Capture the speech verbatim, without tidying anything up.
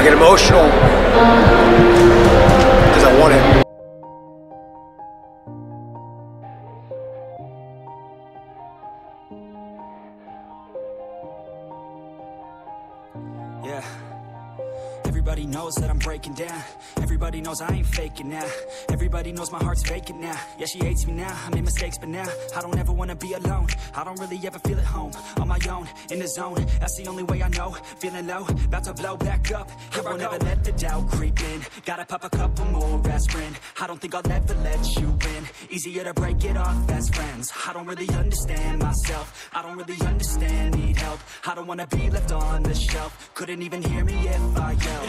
I get emotional because I want it. Yeah. Everybody knows that I'm breaking down. Everybody knows I ain't faking now. Everybody knows my heart's vacant now. Yeah, she hates me now. I made mistakes, but now I don't ever wanna be alone. I don't really ever feel at home. On my own, in the zone. That's the only way I know. Feeling low, about to blow back up. Here I won't ever let the doubt creep in. Gotta pop a couple more aspirin. I don't think I'll ever let you in. Easier to break it off as friends. I don't really understand myself. I don't really understand, need help. I don't wanna be left on the shelf. Couldn't even hear me if I yelled.